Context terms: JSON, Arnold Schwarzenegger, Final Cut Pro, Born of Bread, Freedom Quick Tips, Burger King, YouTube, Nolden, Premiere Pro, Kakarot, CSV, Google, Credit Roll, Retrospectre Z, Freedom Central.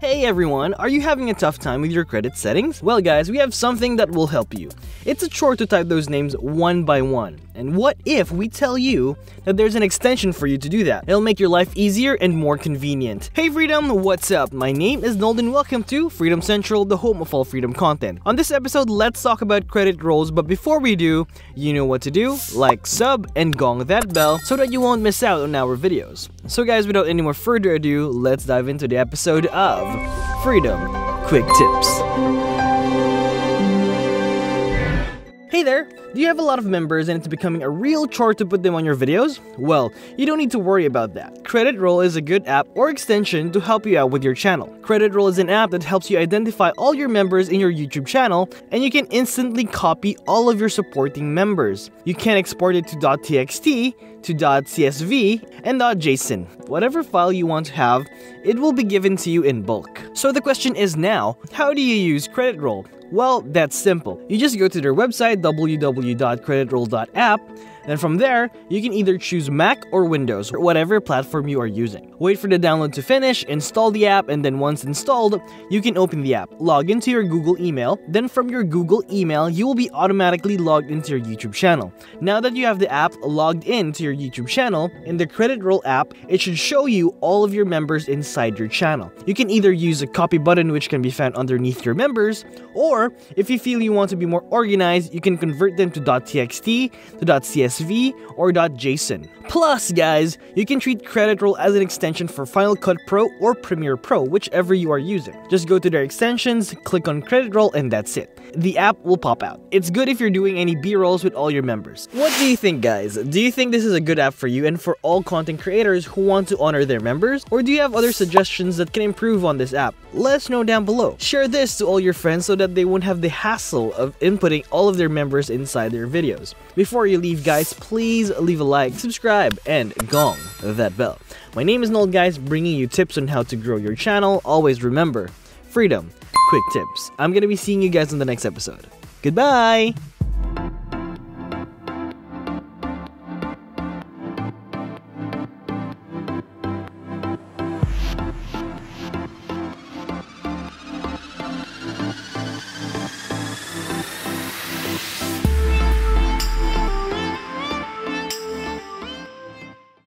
Hey everyone, are you having a tough time with your credit settings? Well guys, we have something that will help you. It's a chore to type those names one by one. And what if we tell you that there's an extension for you to do that? It'll make your life easier and more convenient. Hey Freedom, what's up? My name is Nolden. Welcome to Freedom Central, the home of all freedom content. On this episode, let's talk about credit rolls, but before we do, you know what to do, like, sub, and gong that bell so that you won't miss out on our videos. So guys, without any more further ado, let's dive into the episode of Freedom Quick Tips. Hey there! Do you have a lot of members and it's becoming a real chore to put them on your videos? Well, you don't need to worry about that. Credit Roll is a good app or extension to help you out with your channel. Credit Roll is an app that helps you identify all your members in your YouTube channel, and you can instantly copy all of your supporting members. You can export it to .txt, to .csv, and .json. Whatever file you want to have, it will be given to you in bulk. So the question is now, how do you use Credit Roll? Well, that's simple. You just go to their website, www.creditroll.app, then from there, you can either choose Mac or Windows, or whatever platform you are using. Wait for the download to finish, install the app, and then once installed, you can open the app. Log into your Google email, then from your Google email, you will be automatically logged into your YouTube channel. Now that you have the app logged in to your YouTube channel, in the Credit Roll app, it should show you all of your members inside your channel. You can either use a copy button, which can be found underneath your members, or if you feel you want to be more organized, you can convert them to .txt, to .csv, or .json. Plus, guys, you can treat Credit Roll as an extension for Final Cut Pro or Premiere Pro, whichever you are using. Just go to their extensions, click on Credit Roll, and that's it. The app will pop out. It's good if you're doing any B-rolls with all your members. What do you think, guys? Do you think this is a good app for you and for all content creators who want to honor their members? Or do you have other suggestions that can improve on this app? Let us know down below. Share this to all your friends so that they won't have the hassle of inputting all of their members inside their videos. Before you leave, guys, please leave a like, subscribe, and gong that bell. My name is Nold, guys, bringing you tips on how to grow your channel. Always remember, Freedom Quick Tips. I'm gonna be seeing you guys in the next episode. Goodbye!